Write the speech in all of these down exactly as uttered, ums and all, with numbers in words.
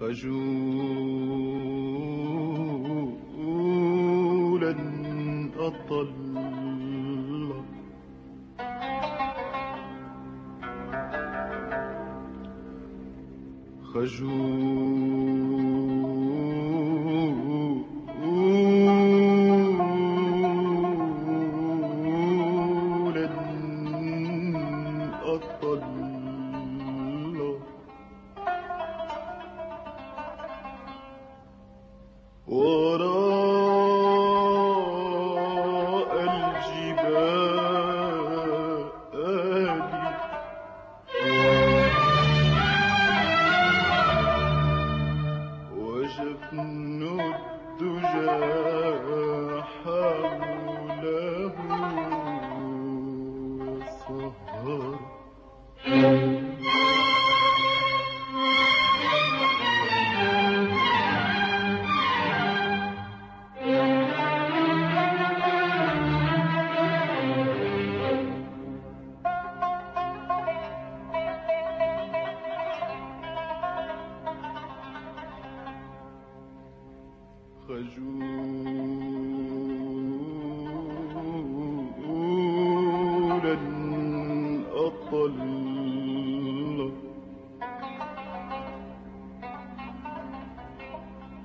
خجولا أطل خجولا أطل وراء الجبال وجفن الدجى حوله صهر خجولا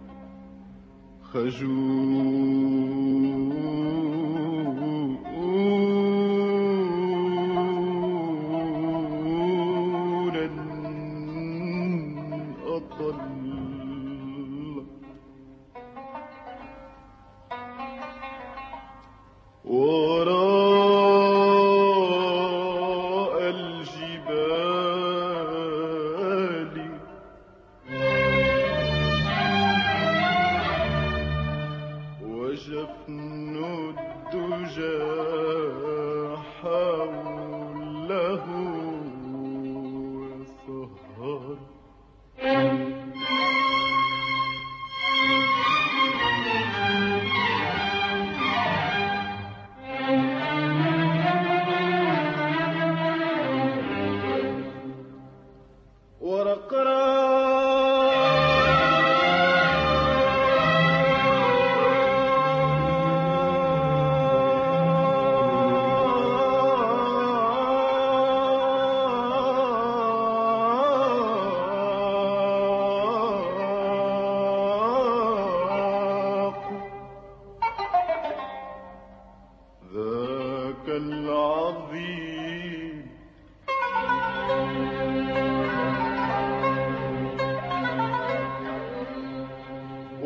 أطل خجولا أطل وراء الجبال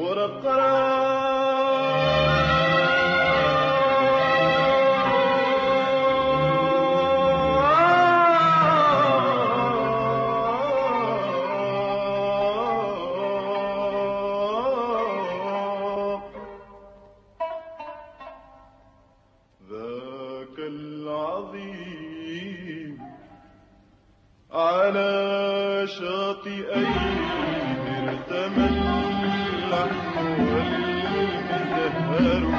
ولا القرار. ذاك العظيم على شاطئيه ارتمى اللحم والمزهر،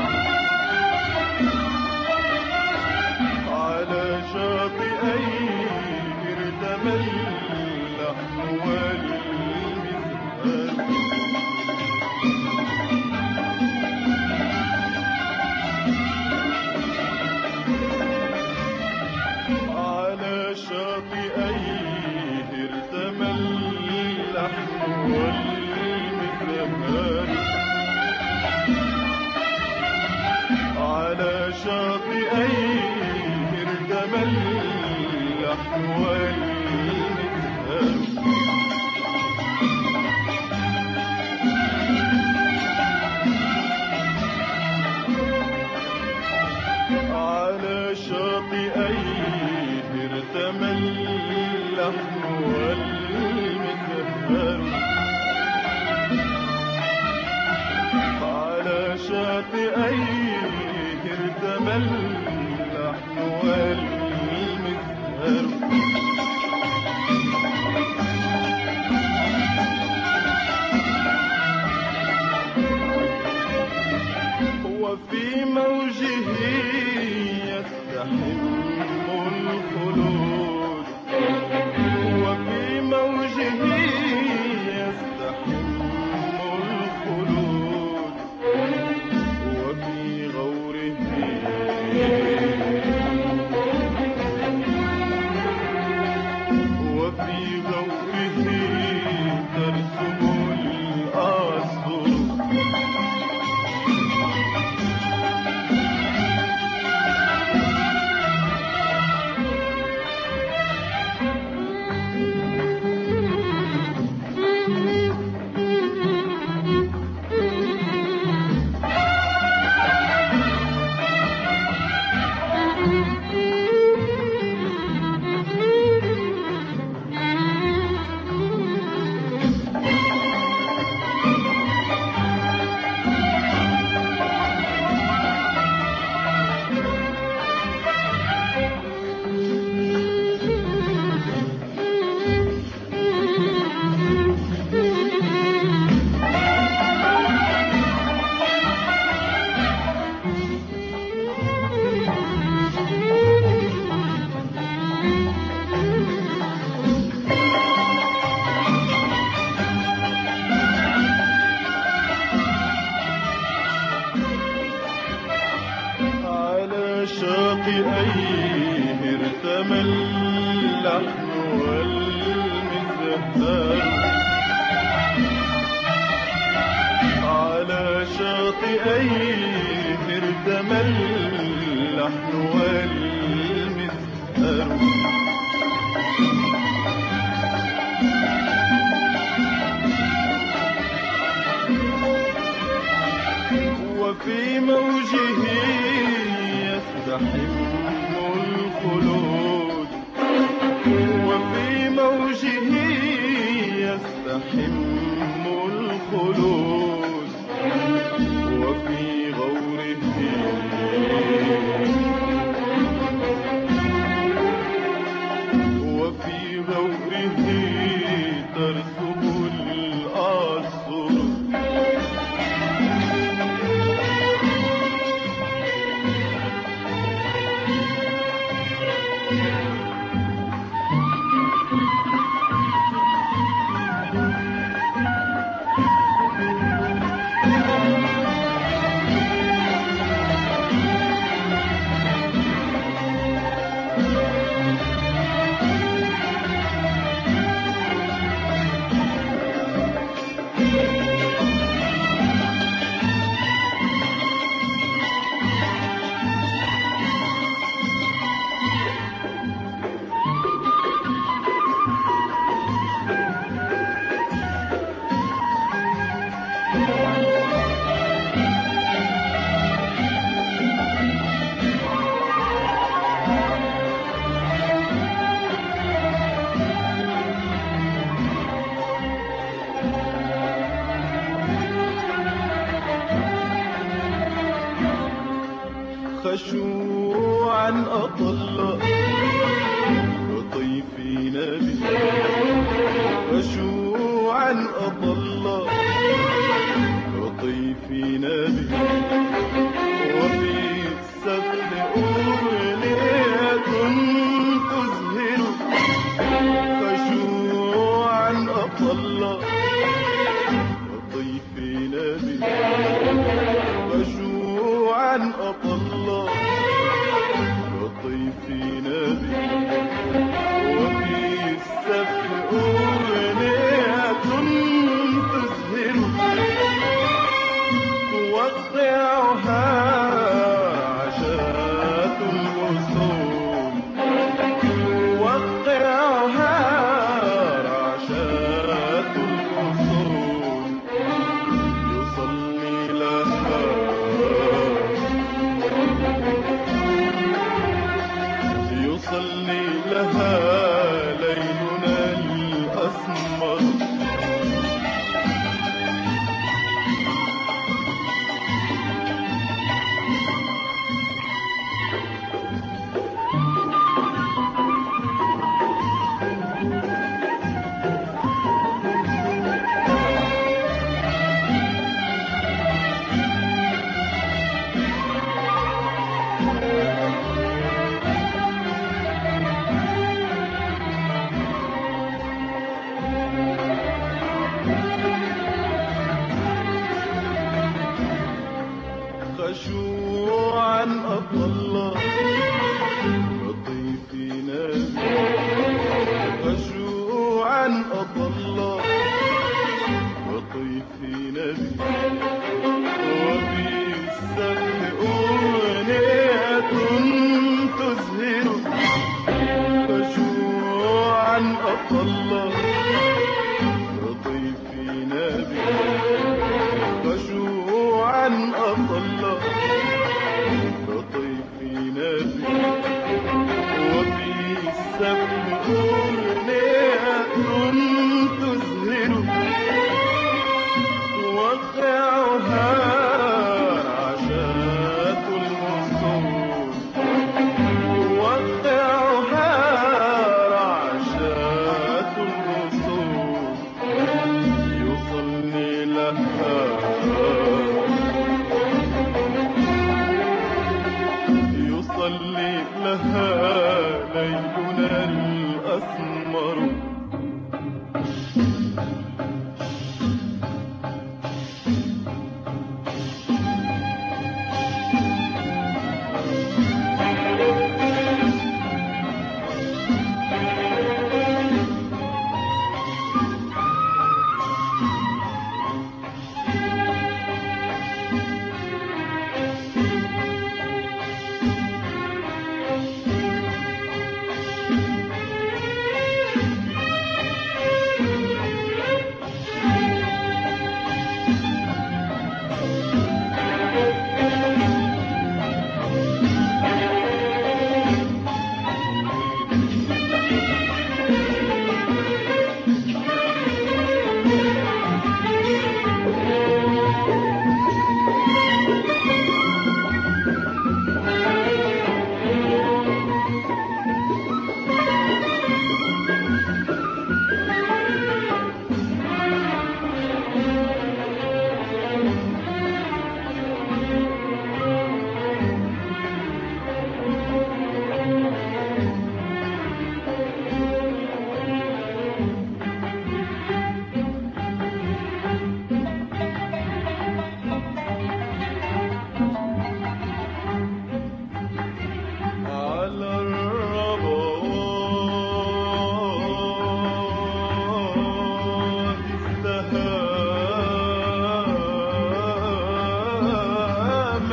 على شاطئيه ارتمى اللحم والمزهر، على شاطئيه ارتمى اللحم والمزهر. على شاطئيه ارتمى اللحم والمزهر، على شاطئيه ارتمى اللحم والمزهر، على شاطئيه ارتمى اللحم والمزهر، وفي موجه يستحم الخلود، وفي موجه يستحم الخلود، وفي غوره ترسم الأسطر، على شاطئيه ارتمى اللحم والمزهر، على شاطئيه ارتمى اللحم والمزهر، وفي موجه يستحم الخلود، وفي موجه يستحم الخلود، وفي غوره وفي غوره ترسم الأسطر، خشوعا أطل وطيفي نبي خشوعا أطل وطيفي نبي وفي السفل أغنية تزهل خشوعا أطل وطيفي نبي خشوعا أطل وطيفي نبي وفي السفل أغنية تزهل توقعها خشوعا أطل وطيفي نبي خشوعا أطل وطيفي نبي وفي السمع أغنية تزهر خشوعا أطل وطيفي نبي خشوعا أطل سبع أغنية تزهر وقعها رعشات الغصون وقعها رعشات الغصون يصلي لها يصلي لها ليلنا الأسمر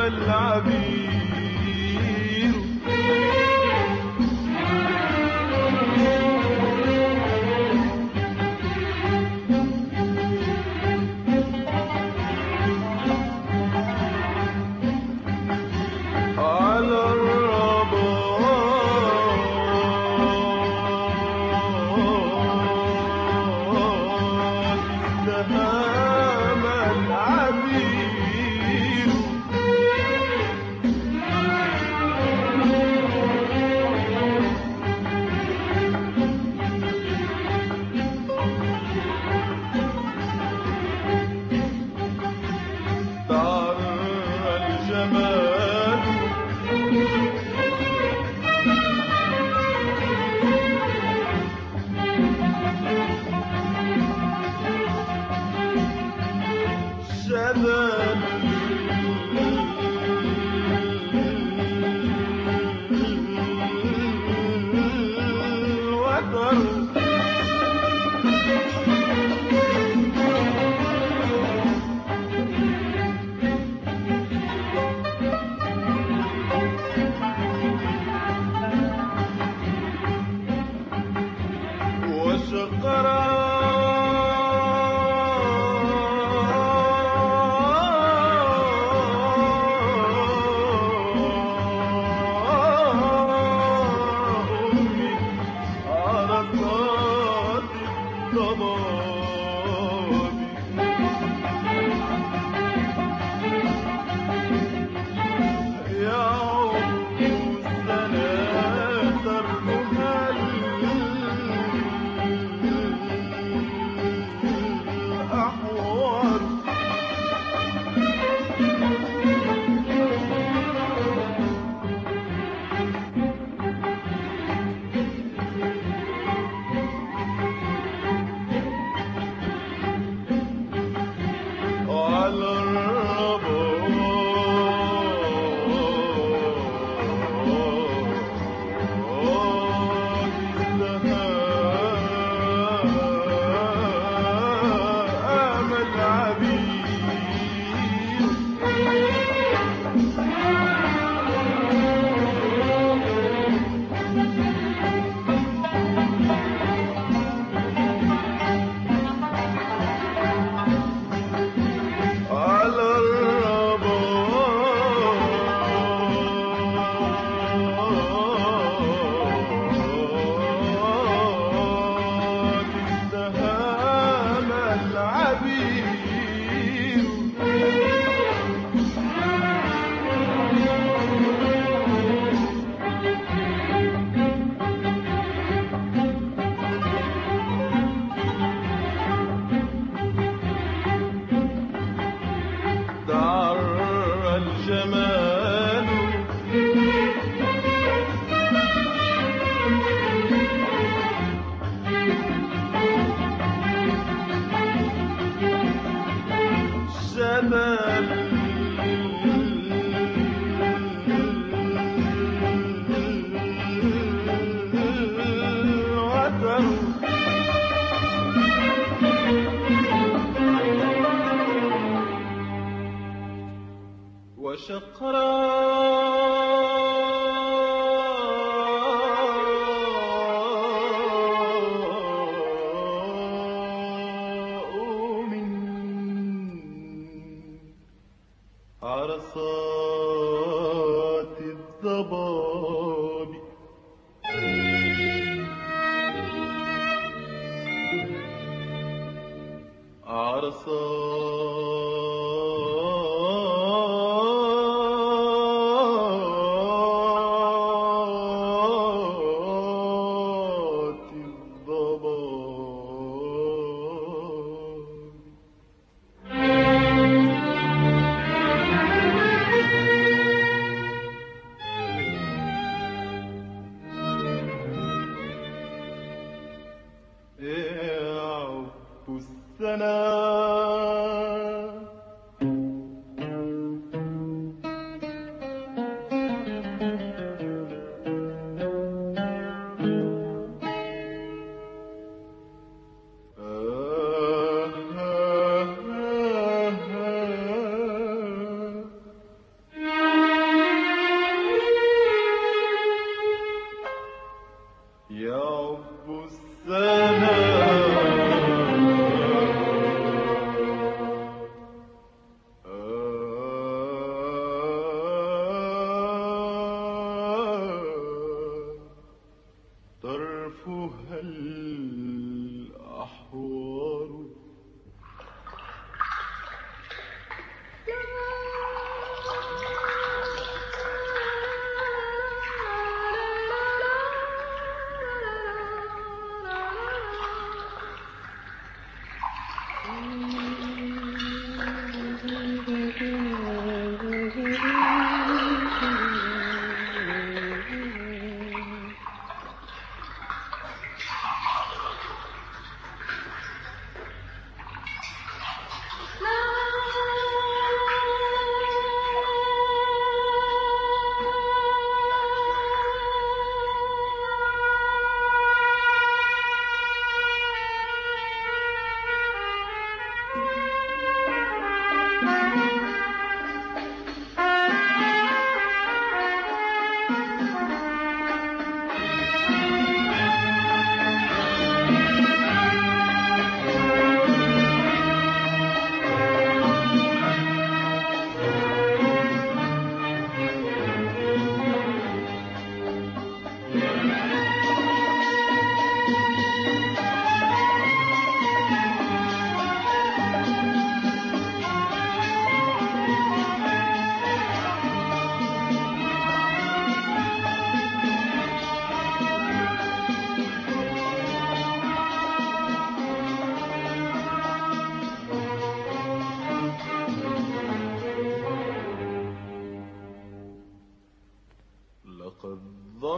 العبير على الرباط استهام العبير. يا عب السلام.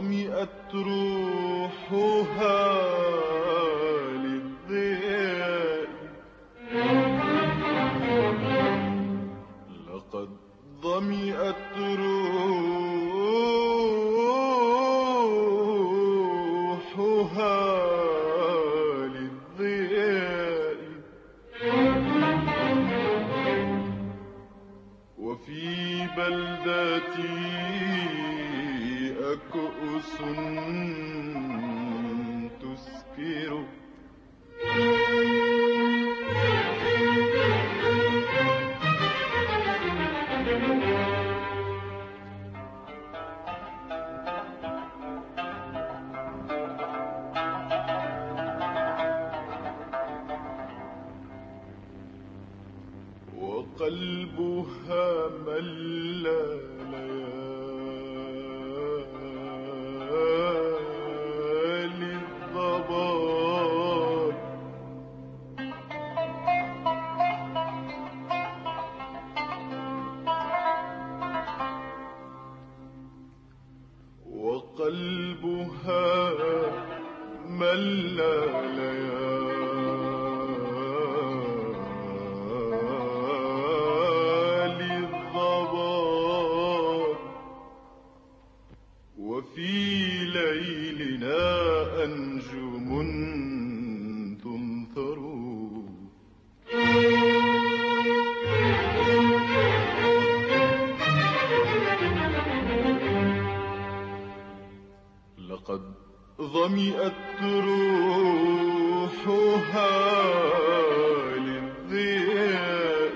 ظمئت روحها للضياء لقد ظمئت روحها للضياء وفي بلدتي كؤوس تسكر وقلبها ملا قلبها مل ليالي الضباب وفي ليلنا أنجم تمطر لقد ظمئت روحها للضياء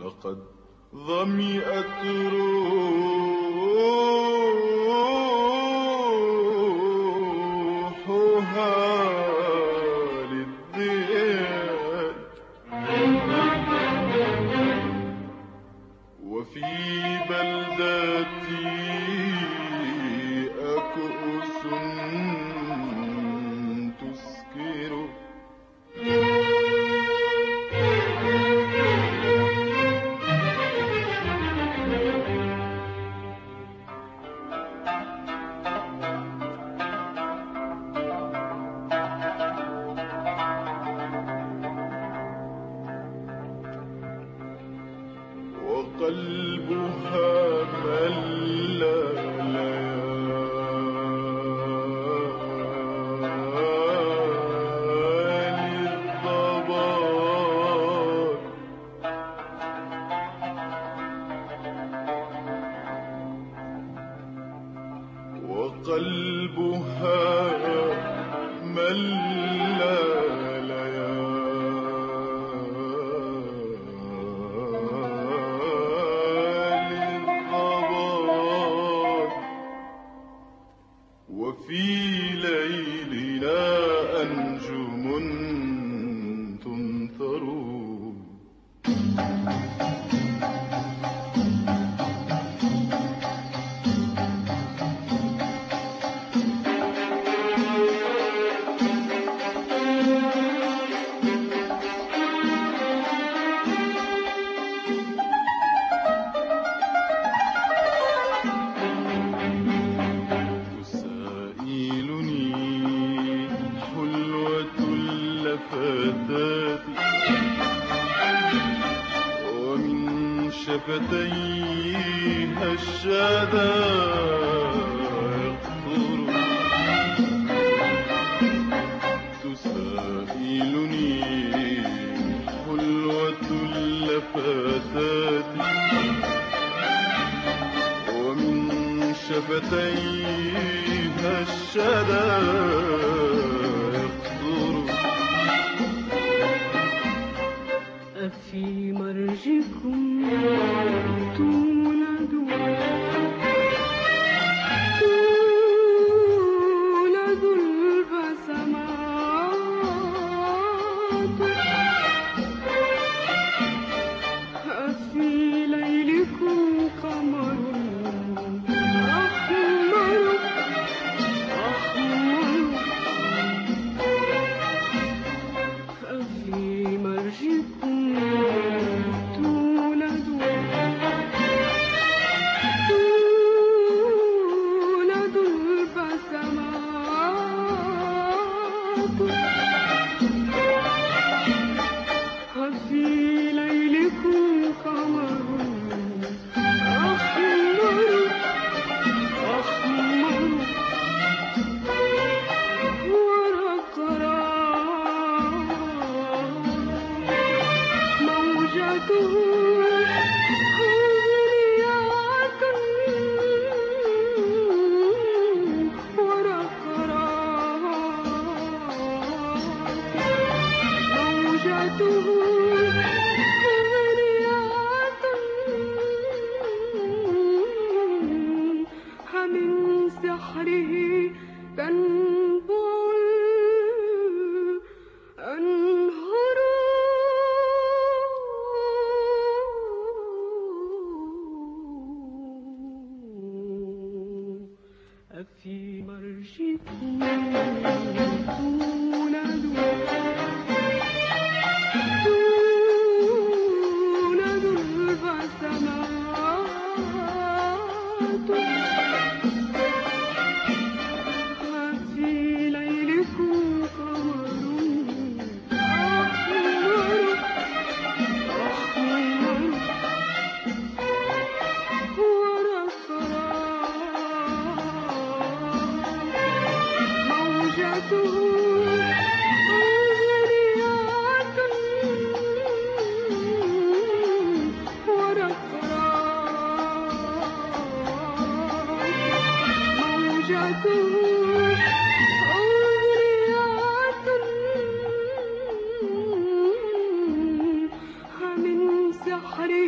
لقد ظمئت روحها للضياء وفي بلدة كؤوس تسكر وقلبها ملا وقلبها ملا ليالي الضباب وفي ليلنا أنجم تمطر. ومن شفتيها الشدائق تر تسائلني حلوة اللفتات ومن شفتيها الشدائق تر أفي مرجكم تولد تولد البسمات أفي ليلكم قمر أحمر أحمر أفي مرجكم تولد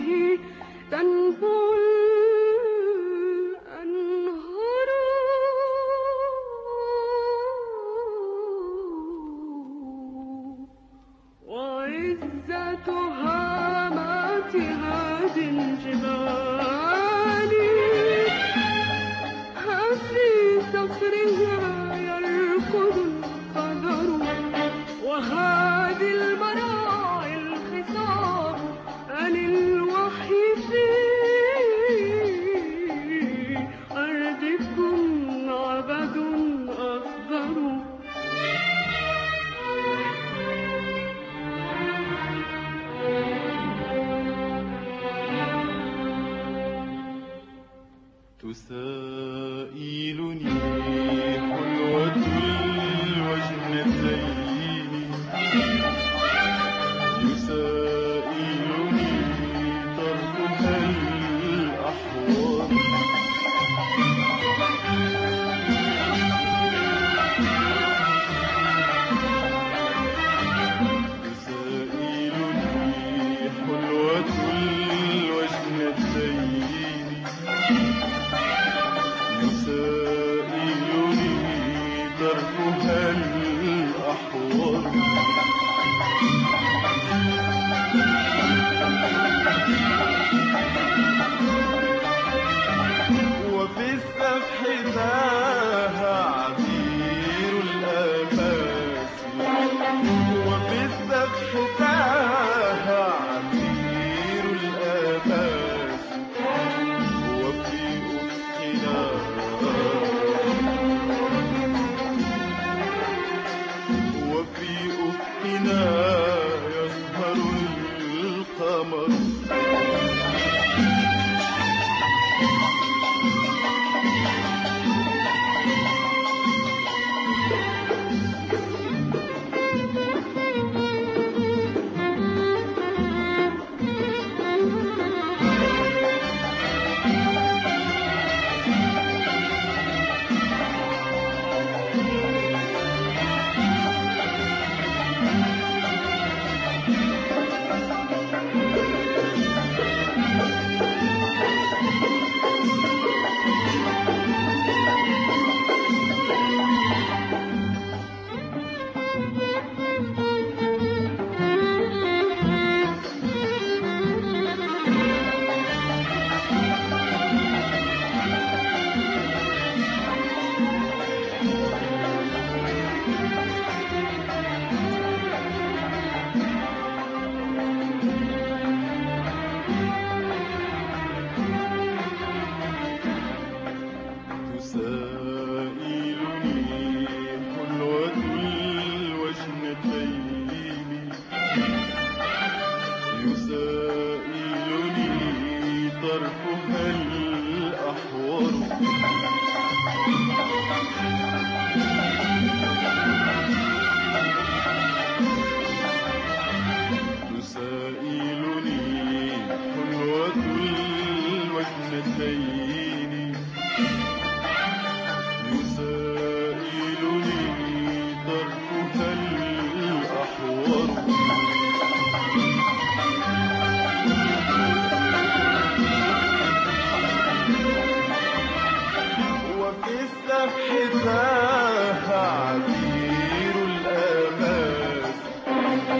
به تنبع الأنهار. وعزة هاماتها جنجبال، في صخرها يركض القدر. وهذه المراعي الخصام عن الوحي في أرضكم عبد أخضر. تسائلني حلوة الوجه الزين، يسائلني طرفك الأحوال، تسائلني حلوة الوجه الزين، يسائلني طرفها الأحوال. وفي السفح ماها عبير الآفاق، وفي السفح تاها عبير الآفاق، وفي أفقنا يسهر القمر. تسائلني حلوة الوجه الطيب، يسائلني طرفها الأحوار. تسائلني حلوة الوجه الطيب، يسائلني طرفها الأحوار. وفي السفح تاها عبير الآفاق،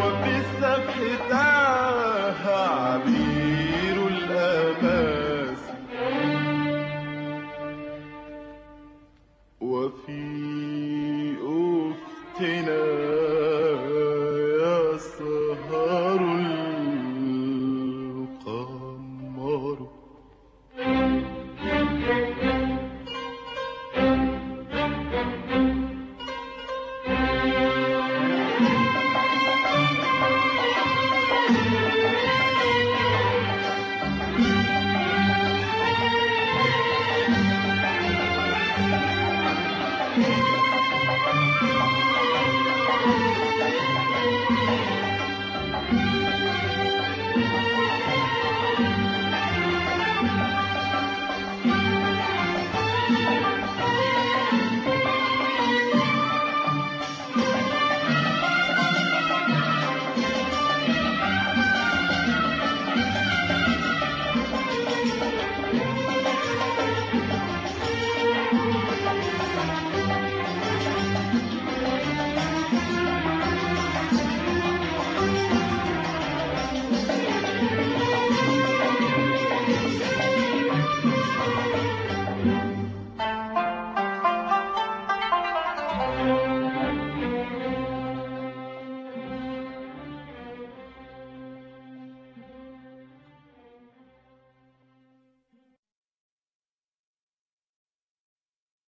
وفي السفح تاها عبير الآفاق، وفي أفقنا يسهر.